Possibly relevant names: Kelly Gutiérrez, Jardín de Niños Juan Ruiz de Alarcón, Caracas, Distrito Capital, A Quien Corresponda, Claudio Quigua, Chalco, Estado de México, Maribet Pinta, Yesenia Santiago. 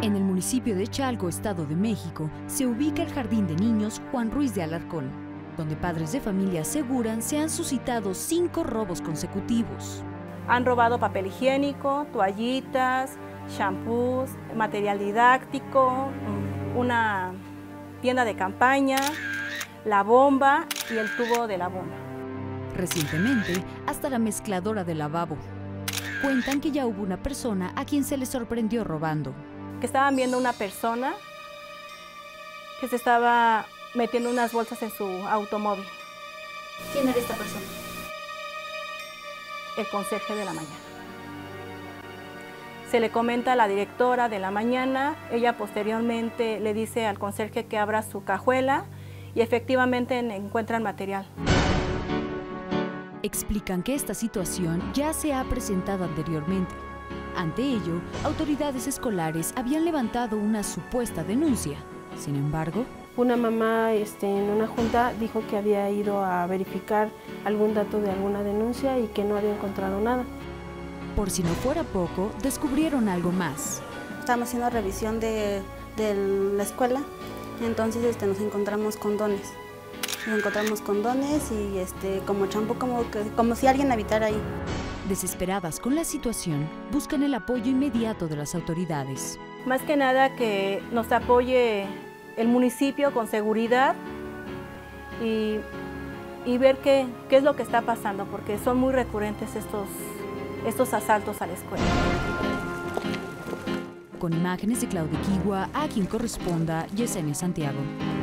En el municipio de Chalco, Estado de México, se ubica el Jardín de Niños Juan Ruiz de Alarcón, donde padres de familia aseguran se han suscitado 5 robos consecutivos. Han robado papel higiénico, toallitas, shampoos, material didáctico, una tienda de campaña, la bomba y el tubo de la bomba. Recientemente, hasta la mezcladora de lavabo. Cuentan que ya hubo una persona a quien se le sorprendió robando. Que estaban viendo una persona que se estaba metiendo unas bolsas en su automóvil. ¿Quién era esta persona? El conserje de la mañana. Se le comenta a la directora de la mañana, ella posteriormente le dice al conserje que abra su cajuela y efectivamente encuentran material. Explican que esta situación ya se ha presentado anteriormente. Ante ello, autoridades escolares habían levantado una supuesta denuncia. Sin embargo, una mamá en una junta dijo que había ido a verificar algún dato de alguna denuncia y que no había encontrado nada. Por si no fuera poco, descubrieron algo más. Estábamos haciendo revisión de la escuela, entonces nos encontramos condones. Nos encontramos condones y como champú, como si alguien habitara ahí. Desesperadas con la situación, buscan el apoyo inmediato de las autoridades. Más que nada que nos apoye el municipio con seguridad y ver qué es lo que está pasando, porque son muy recurrentes estos asaltos a la escuela. Con imágenes de Claudio Quigua, A Quien Corresponda, Yesenia Santiago.